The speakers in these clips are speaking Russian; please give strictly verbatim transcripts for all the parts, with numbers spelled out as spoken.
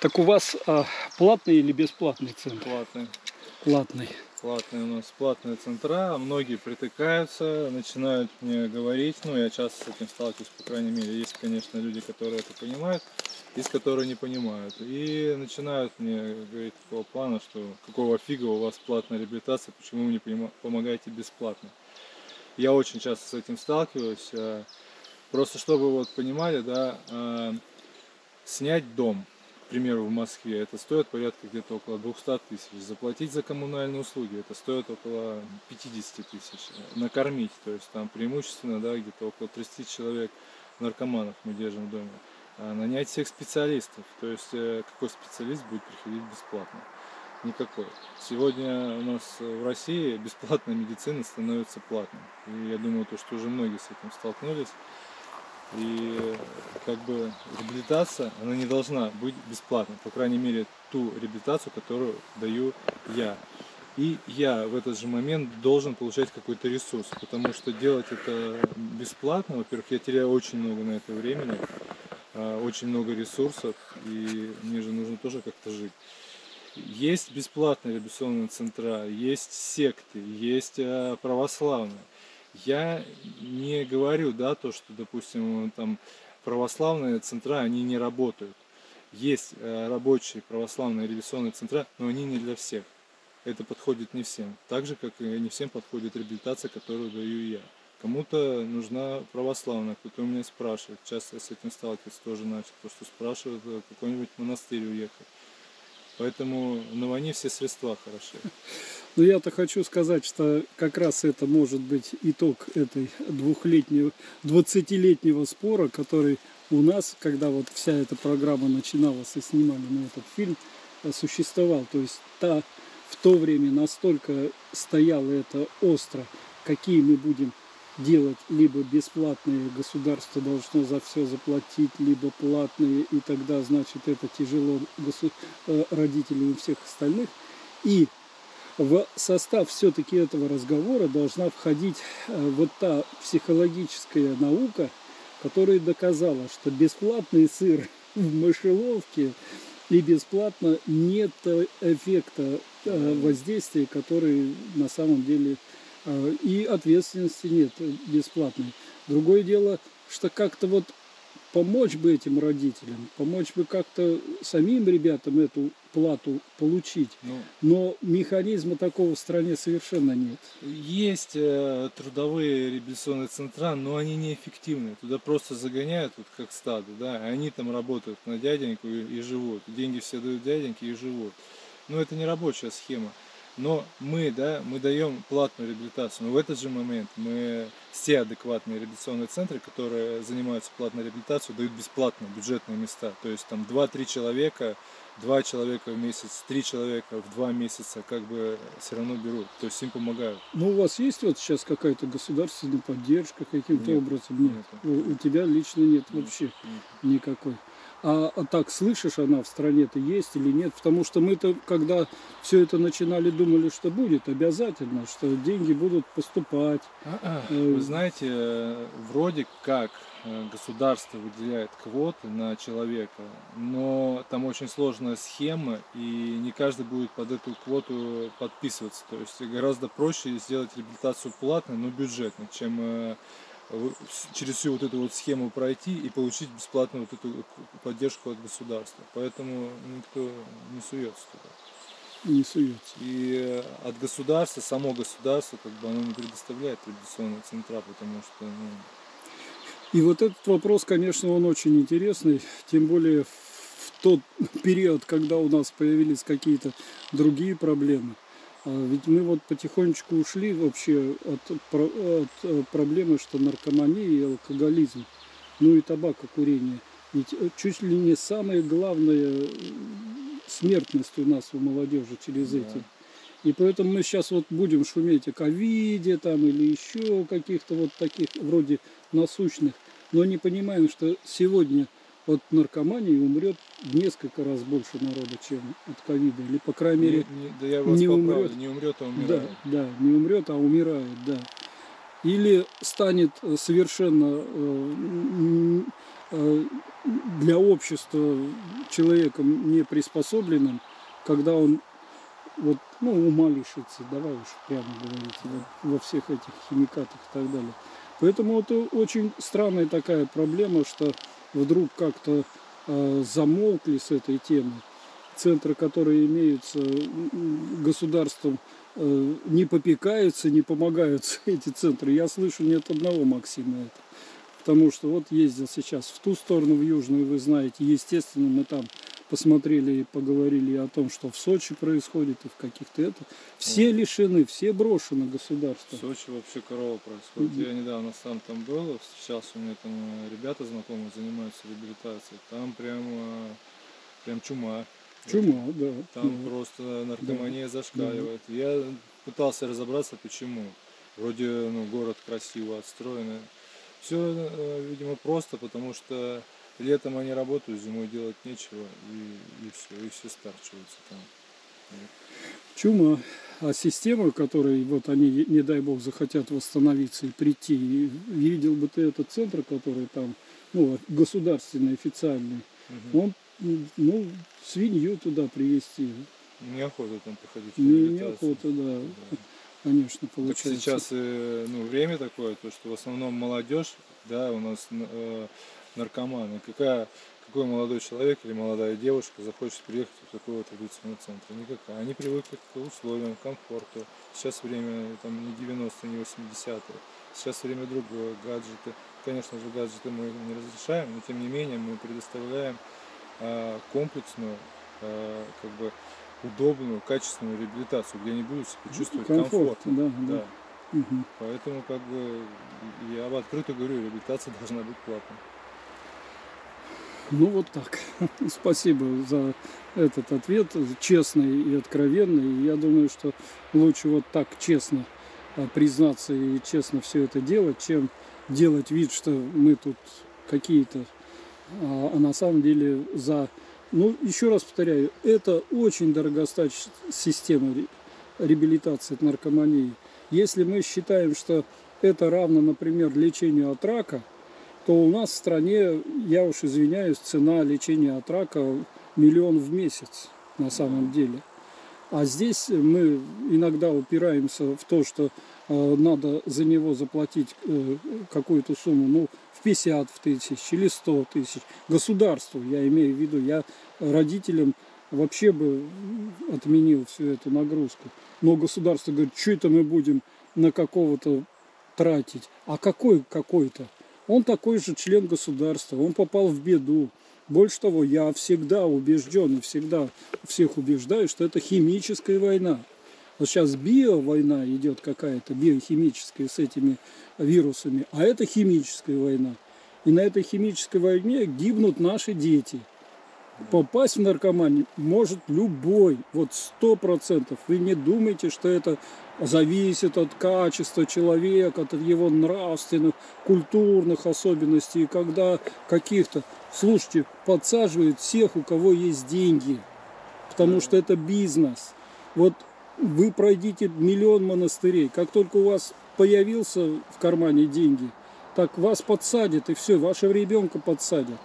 Так у вас а, платный или бесплатный центр? Платный. Платный. Платные у нас платные центра, многие притыкаются, начинают мне говорить, ну я часто с этим сталкиваюсь, по крайней мере, есть, конечно, люди, которые это понимают, есть, которые не понимают, и начинают мне говорить такого плана, что какого фига у вас платная реабилитация, почему вы не помогаете бесплатно. Я очень часто с этим сталкиваюсь, просто чтобы вот понимали, да, снять дом. К примеру, в Москве это стоит порядка где-то около двухсот тысяч. Заплатить за коммунальные услуги это стоит около пятидесяти тысяч. Накормить, то есть там преимущественно, да, где-то около тридцати человек наркоманов мы держим в доме. А нанять всех специалистов, то есть какой специалист будет приходить бесплатно? Никакой. Сегодня у нас в России бесплатная медицина становится платной. И я думаю, то, что уже многие с этим столкнулись. И как бы реабилитация, она не должна быть бесплатной, по крайней мере ту реабилитацию, которую даю я. И я в этот же момент должен получать какой-то ресурс, потому что делать это бесплатно, во-первых, я теряю очень много на это времени, очень много ресурсов, и мне же нужно тоже как-то жить. Есть бесплатные реабилитационные центра, есть секты, есть православные. Я не говорю, да, то, что, допустим, там православные центра, они не работают. Есть рабочие православные реабилитационные центра, но они не для всех. Это подходит не всем. Так же, как и не всем подходит реабилитация, которую даю я. Кому-то нужна православная, кто-то у меня спрашивает. Часто я с этим сталкиваюсь тоже, значит, то, что спрашивают, в какой-нибудь монастырь уехать. Поэтому на войне все средства хороши. Но я-то хочу сказать, что как раз это может быть итог этой двухлетнего, двадцатилетнего спора, который у нас, когда вот вся эта программа начиналась и снимали на этот фильм, существовал. То есть та, в то время настолько стояло это остро, какие мы будем делать либо бесплатные, государство должно за все заплатить, либо платные, и тогда, значит, это тяжело госу... родителям и всех остальных. И в состав все-таки этого разговора должна входить вот та психологическая наука, которая доказала, что бесплатный сыр в мышеловке и бесплатно нет эффекта воздействия, который на самом деле и ответственности нет бесплатной. Другое дело, что как-то вот помочь бы этим родителям, помочь бы как-то самим ребятам эту плату получить. Но, Но механизма такого в стране совершенно нет. Есть э, трудовые реабилитационные центра, но они неэффективны. Туда просто загоняют, вот как стадо, да, они там работают на дяденьку и, и живут. Деньги все дают дяденьке и живут. Но это не рабочая схема. Но мы, да, мы даем платную реабилитацию, но в этот же момент мы все адекватные реабилитационные центры, которые занимаются платной реабилитацией, дают бесплатные бюджетные места. То есть там два-три человека, два человека в месяц, три человека в два месяца как бы все равно берут, то есть им помогают. Но у вас есть вот сейчас какая-то государственная поддержка каким-то образом? Нет. нет. У, у тебя лично нет, нет вообще нет. никакой. А, а так, слышишь, она в стране-то есть или нет? Потому что мы-то, когда все это начинали, думали, что будет обязательно, что деньги будут поступать. А -а. Вы знаете, вроде как государство выделяет квоты на человека, но там очень сложная схема, и не каждый будет под эту квоту подписываться. То есть гораздо проще сделать реабилитацию платной, но бюджетной, чем через всю вот эту вот схему пройти и получить бесплатную вот эту поддержку от государства. Поэтому никто не суется туда. Не суется. И от государства, само государство, как бы оно не предоставляет реабилитационные центра, потому что... Ну... И вот этот вопрос, конечно, он очень интересный, тем более в тот период, когда у нас появились какие-то другие проблемы. Ведь мы вот потихонечку ушли вообще от, от проблемы, что наркомания и алкоголизм, ну и табакокурение. Ведь чуть ли не самая главная смертность у нас у молодежи через да. эти. И поэтому мы сейчас вот будем шуметь о ковиде там или еще каких-то вот таких вроде насущных, но не понимаем, что сегодня от наркомании умрет в несколько раз больше народа, чем от ковида. Или, по крайней мере, не, да я вас не, умрет, не умрет, а умирает. Да, да, не умрет, а умирает, да. Или станет совершенно э, для общества человеком не приспособленным, когда он вот, ну, ума лишится, давай уж прямо говорить, да, во всех этих химикатах и так далее. Поэтому это очень странная такая проблема, что вдруг как-то э, замолкли с этой темы. Центры, которые имеются государством, э, не попекаются, не помогаются эти центры. Я слышу не от одного Максима это. Потому что вот ездил сейчас в ту сторону, в южную, вы знаете, естественно, мы там посмотрели и поговорили о том, что в Сочи происходит и в каких-то это. Все лишены, все брошены государства. В Сочи вообще корова происходит. Mm-hmm. Я недавно сам там был, сейчас у меня там ребята знакомые занимаются реабилитацией. Там прямо, прям чума. Чума, да. Там mm-hmm. просто наркомания mm-hmm. зашкаливает. Mm-hmm. Я пытался разобраться, почему. Вроде, ну, город красиво отстроен. Все, видимо, просто, потому что летом они работают, зимой делать нечего, и, и все, и все старчиваются там. Чума. А система, которой вот они, не дай бог, захотят восстановиться и прийти, и видел бы ты этот центр, который там, ну, государственный, официальный, угу. он, ну, свинью туда привезти. Неохота там приходить. Не, неохота, да. да. Конечно, получается. Так сейчас, ну, время такое, то что в основном молодежь, да, у нас э, наркоманы. Какая, какой молодой человек или молодая девушка захочет приехать в такой вот традиционный центр? Никакая. Они привыкли к условиям, к комфорту. Сейчас время там не девяностые, не восьмидесятые. Сейчас время другое, гаджеты. Конечно же, гаджеты мы не разрешаем, но тем не менее мы предоставляем э, комплексную, э, как бы, удобную, качественную реабилитацию, где они будут себя чувствовать комфорт, комфортно. Да, да. Да. Угу. Поэтому, как бы, я открыто говорю, реабилитация должна быть платной. Ну вот так. Спасибо за этот ответ, честный и откровенный. Я думаю, что лучше вот так честно признаться и честно все это делать, чем делать вид, что мы тут какие-то, а на самом деле за... Ну, еще раз повторяю, это очень дорогостоящая система реабилитации от наркомании. Если мы считаем, что это равно, например, лечению от рака, то у нас в стране, я уж извиняюсь, цена лечения от рака миллион в месяц на самом деле. А здесь мы иногда упираемся в то, что э, надо за него заплатить э, какую-то сумму, ну, в пятьдесят тысяч или сто тысяч. Государству, я имею в виду, я родителям вообще бы отменил всю эту нагрузку. Но государство говорит, что это мы будем на какого-то тратить. А какой какой-то? Он такой же член государства, он попал в беду. Больше того, я всегда убежден и всегда всех убеждаю, что это химическая война. Вот сейчас биовойна идет какая-то, биохимическая, с этими вирусами, а это химическая война. И на этой химической войне гибнут наши дети. Попасть в наркоманию может любой, вот сто процентов. Вы не думайте, что это зависит от качества человека, от его нравственных, культурных особенностей, когда каких-то... Слушайте, подсаживают всех, у кого есть деньги, потому что это бизнес. Вот вы пройдите миллион монастырей, как только у вас появился в кармане деньги, так вас подсадят, и все, вашего ребенка подсадят.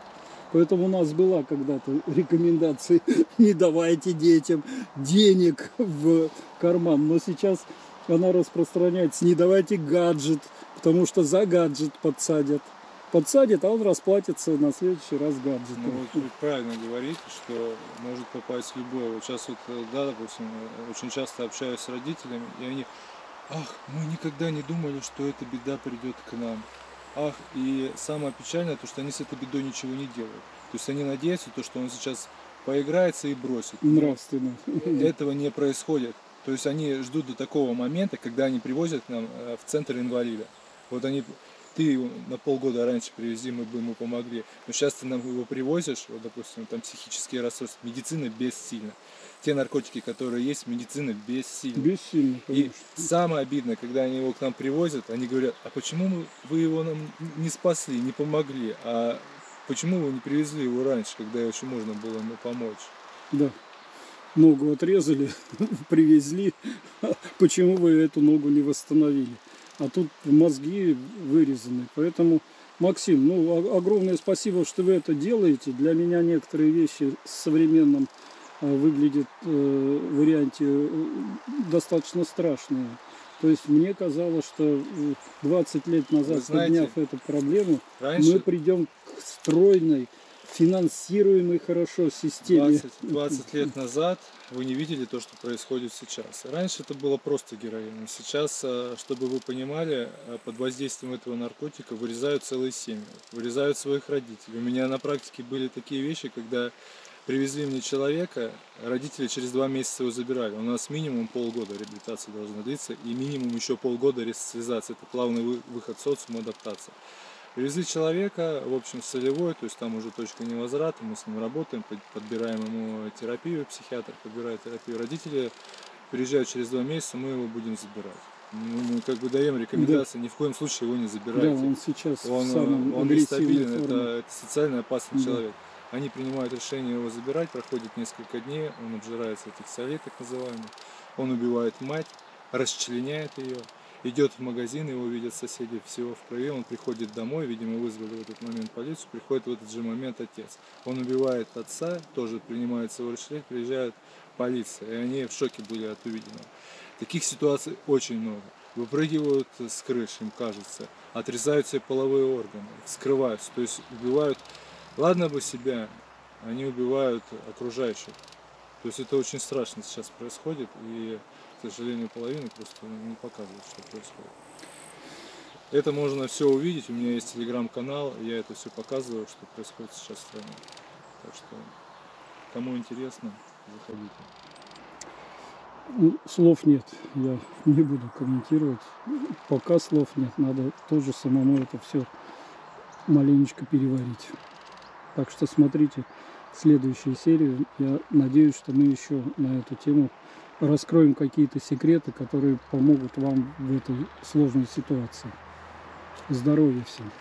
Поэтому у нас была когда-то рекомендация, не давайте детям денег в карман. Но сейчас она распространяется, не давайте гаджет, потому что за гаджет подсадят. Подсадят, а он расплатится на следующий раз гаджетом. Ну, вот правильно говорите, что может попасть любой. Вот сейчас вот, да, допустим, очень часто общаюсь с родителями, и они, ах, мы никогда не думали, что эта беда придет к нам. Ах, и самое печальное, то, что они с этой бедой ничего не делают. То есть они надеются, то, что он сейчас поиграется и бросит. Нравственно. Этого не происходит. То есть они ждут до такого момента, когда они привозят нам в центр инвалида. Вот они, ты на полгода раньше привези, мы бы ему помогли. Но сейчас ты нам его привозишь, вот, допустим, там психические расстройства, медицина бессильна. Те наркотики, которые есть, медицина бессильна. Бессильна, конечно. И самое обидное, когда они его к нам привозят, они говорят, а почему вы его нам не спасли, не помогли? А почему вы не привезли его раньше, когда еще можно было ему помочь? Да. Ногу отрезали, привезли. Почему вы эту ногу не восстановили? А тут мозги вырезаны. Поэтому Максим, ну огромное спасибо, что вы это делаете. Для меня некоторые вещи в современном выглядят э, варианте достаточно страшные. То есть мне казалось, что двадцать лет назад, знаете, подняв эту проблему, раньше... мы придем к стройной, финансируемой хорошо системе. двадцать, двадцать лет назад вы не видели то, что происходит сейчас. Раньше это было просто героином. Сейчас, чтобы вы понимали, под воздействием этого наркотика вырезают целые семьи, вырезают своих родителей. У меня на практике были такие вещи, когда привезли мне человека, родители через два месяца его забирали. У нас минимум полгода реабилитации должна длиться, и минимум еще полгода ресоциализации. Это плавный выход в социум, адаптация. Привезли человека, в общем, солевой, то есть там уже точка невозврата, мы с ним работаем, подбираем ему терапию, психиатр подбирает терапию. Родители приезжают через два месяца, мы его будем забирать. Мы как бы даем рекомендации, да. Ни в коем случае его не забирайте. Да, он сейчас он, в самом он нестабилен, это, это социально опасный да. человек. Они принимают решение его забирать, проходит несколько дней, он обжирается этих солей, так называемых, он убивает мать, расчленяет ее. Идет в магазин, его видят соседи, всего в крови, он приходит домой, видимо, вызвали в этот момент полицию, приходит в этот же момент отец. Он убивает отца, тоже принимает своего решения, приезжает полиция, и они в шоке были от увиденного. Таких ситуаций очень много. Выпрыгивают с крыш, им кажется, отрезают себе половые органы, скрываются, то есть убивают, ладно бы себя, они убивают окружающих. То есть это очень страшно сейчас происходит, и, к сожалению, половина просто не показывает, что происходит. Это можно все увидеть, у меня есть телеграм-канал, я это все показываю, что происходит сейчас в стране. Так что, кому интересно, заходите. Слов нет, я не буду комментировать, пока слов нет, надо тоже самому это все маленечко переварить. Так что смотрите следующую серию, я надеюсь, что мы еще на эту тему раскроем какие-то секреты, которые помогут вам в этой сложной ситуации. Здоровья всем!